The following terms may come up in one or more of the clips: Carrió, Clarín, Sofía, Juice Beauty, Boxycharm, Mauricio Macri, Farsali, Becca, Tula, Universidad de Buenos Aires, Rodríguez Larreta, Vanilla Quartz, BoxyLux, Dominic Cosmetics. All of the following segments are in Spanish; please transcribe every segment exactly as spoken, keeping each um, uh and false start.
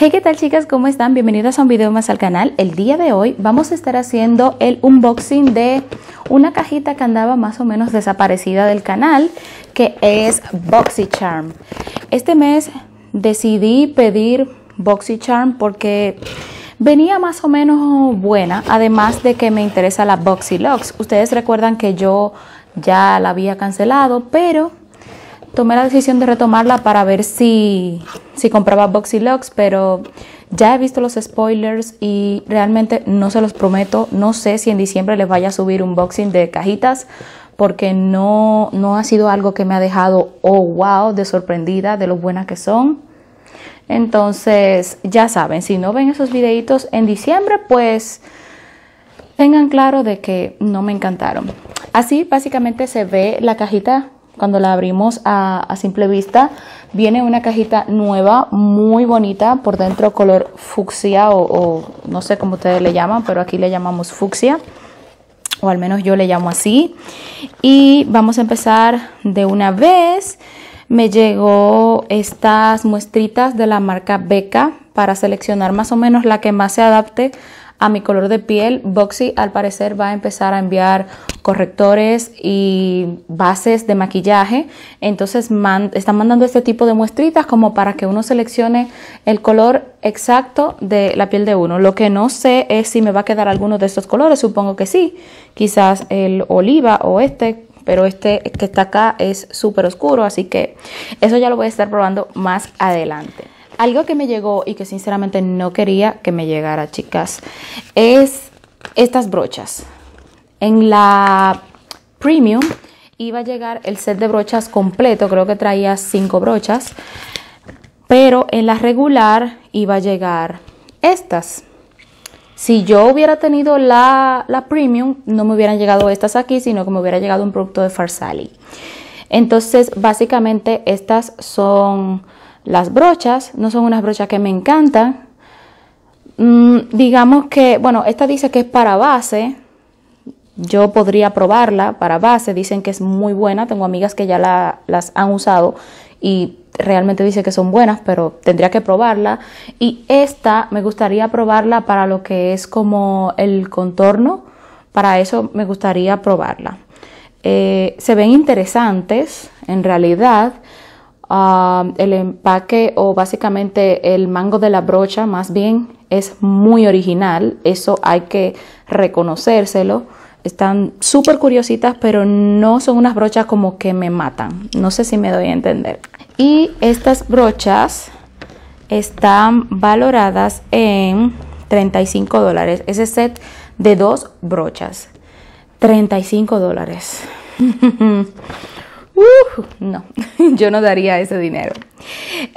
Hey, ¿qué tal chicas? ¿Cómo están? Bienvenidas a un video más al canal. El día de hoy vamos a estar haciendo el unboxing de una cajita que andaba más o menos desaparecida del canal, que es BoxyCharm. Este mes decidí pedir BoxyCharm porque venía más o menos buena, además de que me interesa la BoxyLux. Ustedes recuerdan que yo ya la había cancelado, pero tomé la decisión de retomarla para ver si, si compraba BoxyLux, pero ya he visto los spoilers y realmente no se los prometo. No sé si en diciembre les vaya a subir un unboxing de cajitas, porque no, no ha sido algo que me ha dejado, oh wow, de sorprendida de lo buenas que son. Entonces, ya saben, si no ven esos videitos en diciembre, pues tengan claro de que no me encantaron. Así básicamente se ve la cajita. Cuando la abrimos a, a simple vista, viene una cajita nueva, muy bonita, por dentro color fucsia o, o no sé cómo ustedes le llaman, pero aquí le llamamos fucsia, o al menos yo le llamo así. Y vamos a empezar de una vez. Me llegó estas muestritas de la marca Becca para seleccionar más o menos la que más se adapte a mi color de piel. Boxy al parecer va a empezar a enviar correctores y bases de maquillaje, entonces man- están mandando este tipo de muestritas como para que uno seleccione el color exacto de la piel de uno. Lo que no sé es si me va a quedar alguno de estos colores, supongo que sí, quizás el oliva o este, pero este que está acá es súper oscuro, así que eso ya lo voy a estar probando más adelante. Algo que me llegó y que sinceramente no quería que me llegara, chicas, es estas brochas. En la Premium iba a llegar el set de brochas completo, creo que traía cinco brochas, pero en la regular iba a llegar estas. Si yo hubiera tenido la, la Premium, no me hubieran llegado estas aquí, sino que me hubiera llegado un producto de Farsali. Entonces, básicamente estas son las brochas. No son unas brochas que me encantan. Mm, digamos que, bueno, esta dice que es para base. Yo podría probarla para base. Dicen que es muy buena. Tengo amigas que ya la, las han usado y realmente dicen que son buenas, pero tendría que probarla. Y esta me gustaría probarla para lo que es como el contorno. Para eso me gustaría probarla. Eh, se ven interesantes en realidad. Uh, el empaque, o básicamente el mango de la brocha más bien, es muy original, eso hay que reconocérselo. Están súper curiositas, pero no son unas brochas como que me matan, no sé si me doy a entender. Y estas brochas están valoradas en treinta y cinco dólares, ese set de dos brochas, treinta y cinco dólares. Uh, no, yo no daría ese dinero.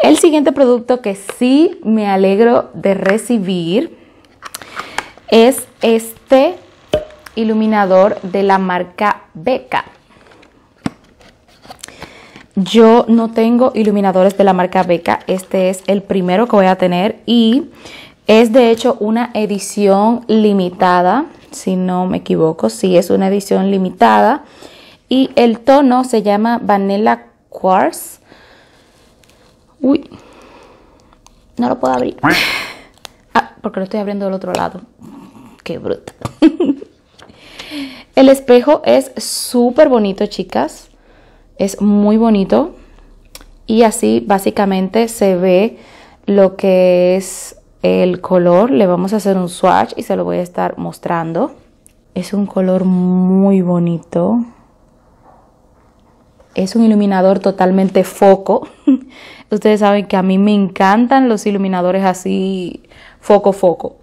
El siguiente producto que sí me alegro de recibir es este iluminador de la marca Becca. Yo no tengo iluminadores de la marca Becca. Este es el primero que voy a tener y es de hecho una edición limitada, si no me equivoco. Sí, es una edición limitada. Y el tono se llama Vanilla Quartz. Uy, no lo puedo abrir. Ah, porque lo estoy abriendo del otro lado. Qué bruta. El espejo es súper bonito, chicas. Es muy bonito. Y así básicamente se ve lo que es el color. Le vamos a hacer un swatch y se lo voy a estar mostrando. Es un color muy bonito. Es un iluminador totalmente foco. Ustedes saben que a mí me encantan los iluminadores así foco foco.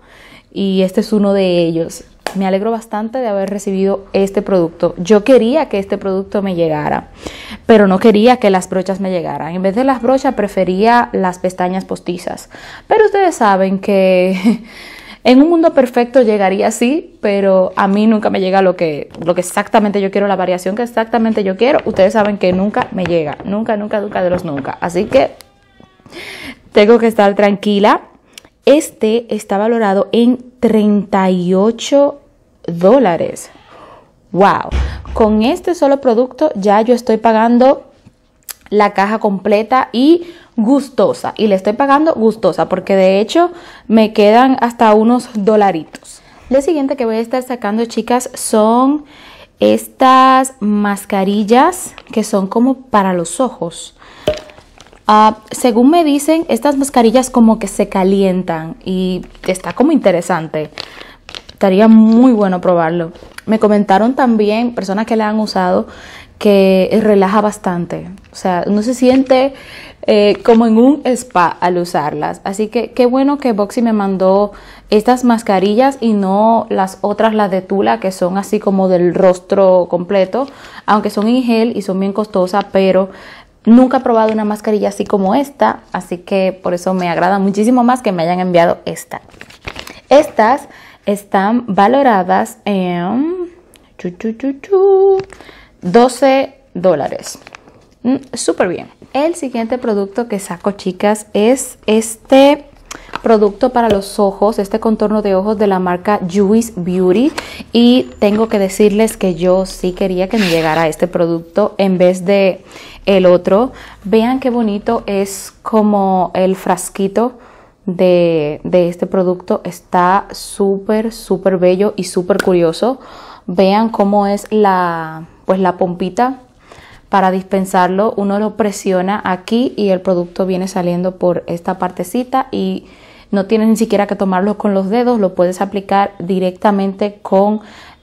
Y este es uno de ellos. Me alegro bastante de haber recibido este producto. Yo quería que este producto me llegara, pero no quería que las brochas me llegaran. En vez de las brochas prefería las pestañas postizas. Pero ustedes saben que en un mundo perfecto llegaría así, pero a mí nunca me llega lo que, lo que exactamente yo quiero, la variación que exactamente yo quiero. Ustedes saben que nunca me llega, nunca, nunca, nunca de los nunca. Así que tengo que estar tranquila. Este está valorado en treinta y ocho dólares. ¡Wow! Con este solo producto ya yo estoy pagando la caja completa y gustosa y le estoy pagando gustosa porque de hecho me quedan hasta unos dolaritos. Lo siguiente que voy a estar sacando, chicas, son estas mascarillas que son como para los ojos. Uh, según me dicen, estas mascarillas como que se calientan y está como interesante. Estaría muy bueno probarlo. Me comentaron también personas que la han usado que relaja bastante. O sea, uno se siente eh, como en un spa al usarlas. Así que qué bueno que Boxy me mandó estas mascarillas y no las otras, las de tula, que son así como del rostro completo. Aunque son en gel y son bien costosas, pero nunca he probado una mascarilla así como esta, así que por eso me agrada muchísimo más que me hayan enviado esta. Estas están valoradas en doce dólares. Mm, súper bien. El siguiente producto que saco, chicas, es este producto para los ojos, este contorno de ojos de la marca Juice Beauty, y tengo que decirles que yo sí quería que me llegara este producto en vez de el otro. Vean qué bonito es como el frasquito de, de este producto. Está súper súper bello y súper curioso. Vean cómo es la, pues la pompita para dispensarlo. Uno lo presiona aquí y el producto viene saliendo por esta partecita y no tienes ni siquiera que tomarlo con los dedos, lo puedes aplicar directamente con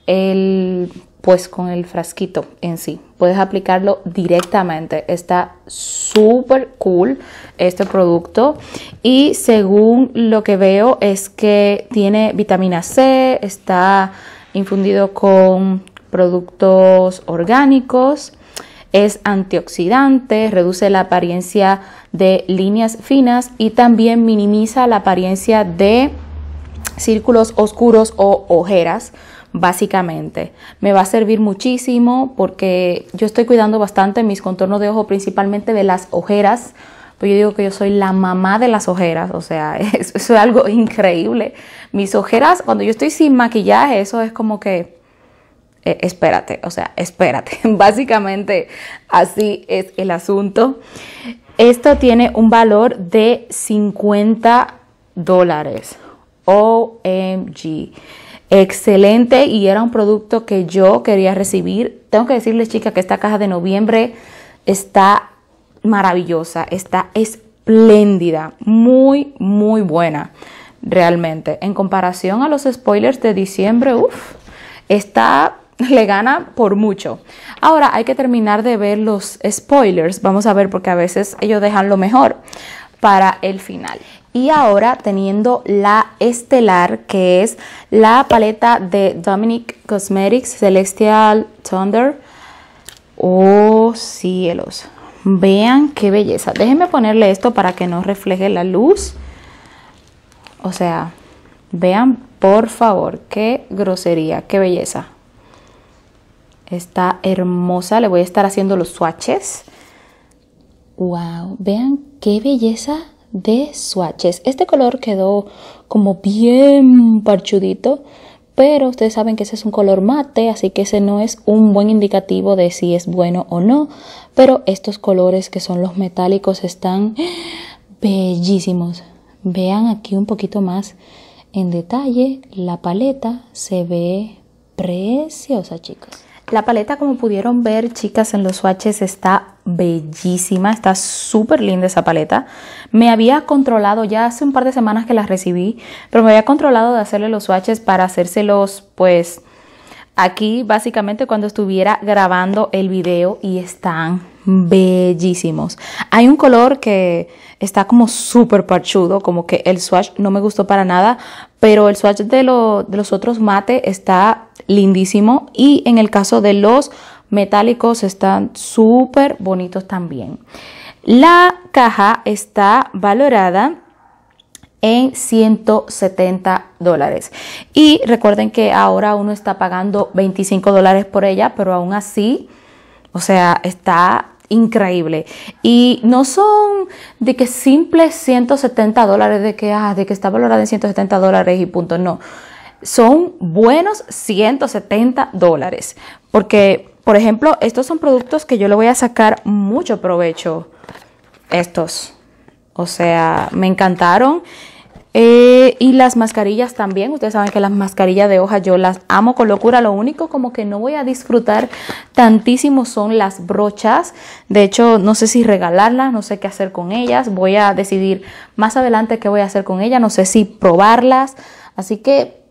el, pues con el frasquito en sí. Puedes aplicarlo directamente. Está súper cool este producto. Y según lo que veo es que tiene vitamina C, está infundido con productos orgánicos. Es antioxidante, reduce la apariencia de líneas finas y también minimiza la apariencia de círculos oscuros o ojeras, básicamente. Me va a servir muchísimo porque yo estoy cuidando bastante mis contornos de ojo, principalmente de las ojeras. Pues yo digo que yo soy la mamá de las ojeras, o sea, eso es algo increíble. Mis ojeras, cuando yo estoy sin maquillaje, eso es como que Eh, espérate, o sea, espérate. Básicamente así es el asunto. Esto tiene un valor de cincuenta dólares. O M G. Excelente, y era un producto que yo quería recibir. Tengo que decirles, chicas, que esta caja de noviembre está maravillosa, está espléndida, muy, muy buena, realmente. En comparación a los spoilers de diciembre, uff, está... le gana por mucho. Ahora hay que terminar de ver los spoilers. Vamos a ver, porque a veces ellos dejan lo mejor para el final. Y ahora teniendo la estelar, que es la paleta de Dominic Cosmetics Celestial Thunder. Oh cielos, vean qué belleza. Déjenme ponerle esto para que no refleje la luz. O sea, vean por favor qué grosería, qué belleza. Está hermosa. Le voy a estar haciendo los swatches. Wow, vean qué belleza de swatches. Este color quedó como bien parchudito, pero ustedes saben que ese es un color mate, así que ese no es un buen indicativo de si es bueno o no. Pero estos colores que son los metálicos están bellísimos. Vean aquí un poquito más en detalle. La paleta se ve preciosa, chicos. La paleta, como pudieron ver, chicas, en los swatches está bellísima. Está súper linda esa paleta. Me había controlado, ya hace un par de semanas que las recibí, pero me había controlado de hacerle los swatches para hacérselos pues aquí básicamente cuando estuviera grabando el video, y están bellísimos. Hay un color que está como súper parchudo, como que el swatch no me gustó para nada, pero el swatch de, lo, de los otros mate está lindísimo, y en el caso de los metálicos están súper bonitos también. La caja está valorada en ciento setenta dólares, y recuerden que ahora uno está pagando veinticinco dólares por ella, pero aún así, o sea, está increíble. Y no son de que simples ciento setenta dólares, de que, ah, de que está valorada en ciento setenta dólares y punto. No, son buenos ciento setenta dólares, porque por ejemplo estos son productos que yo le voy a sacar mucho provecho. Estos O sea, me encantaron. Eh, y las mascarillas también. Ustedes saben que las mascarillas de hoja yo las amo con locura. Lo único como que no voy a disfrutar tantísimo son las brochas. De hecho, no sé si regalarlas, no sé qué hacer con ellas. Voy a decidir más adelante qué voy a hacer con ellas. No sé si probarlas. Así que,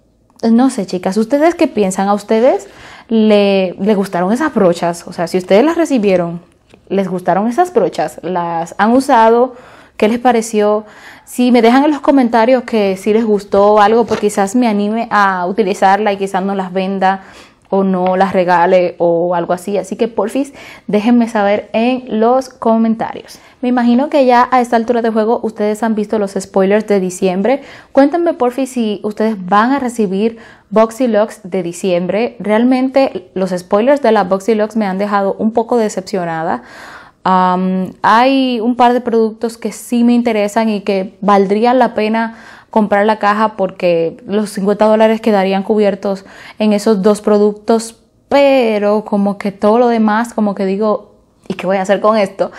no sé, chicas. ¿Ustedes qué piensan? ¿A ustedes le, le gustaron esas brochas? O sea, si ustedes las recibieron, ¿les gustaron esas brochas? ¿Las han usado? ¿Qué les pareció? Si me dejan en los comentarios que si les gustó algo, pues quizás me anime a utilizarla y quizás no las venda o no las regale o algo así. Así que porfis, déjenme saber en los comentarios. Me imagino que ya a esta altura de juego ustedes han visto los spoilers de diciembre. Cuéntenme porfis si ustedes van a recibir BoxyLux de diciembre. Realmente los spoilers de la BoxyLux me han dejado un poco decepcionada. Um, hay un par de productos que sí me interesan y que valdría la pena comprar la caja porque los cincuenta dólares quedarían cubiertos en esos dos productos, pero como que todo lo demás, como que digo, ¿y qué voy a hacer con esto?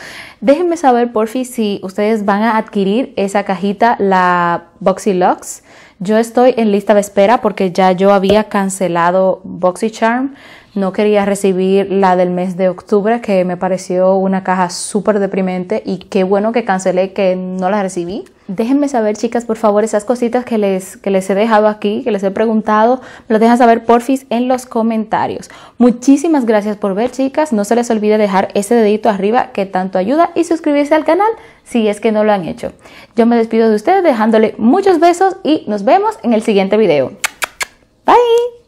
Déjenme saber, porfi, si ustedes van a adquirir esa cajita, la BoxyLux. Yo estoy en lista de espera porque ya yo había cancelado BoxyCharm. No quería recibir la del mes de octubre, que me pareció una caja súper deprimente. Y qué bueno que cancelé, que no la recibí. Déjenme saber, chicas, por favor, esas cositas que les, que les he dejado aquí, que les he preguntado. Me las dejan saber, porfis, en los comentarios. Muchísimas gracias por ver, chicas. No se les olvide dejar ese dedito arriba que tanto ayuda y suscribirse al canal si es que no lo han hecho. Yo me despido de ustedes dejándole muchos besos y nos vemos en el siguiente video. Bye.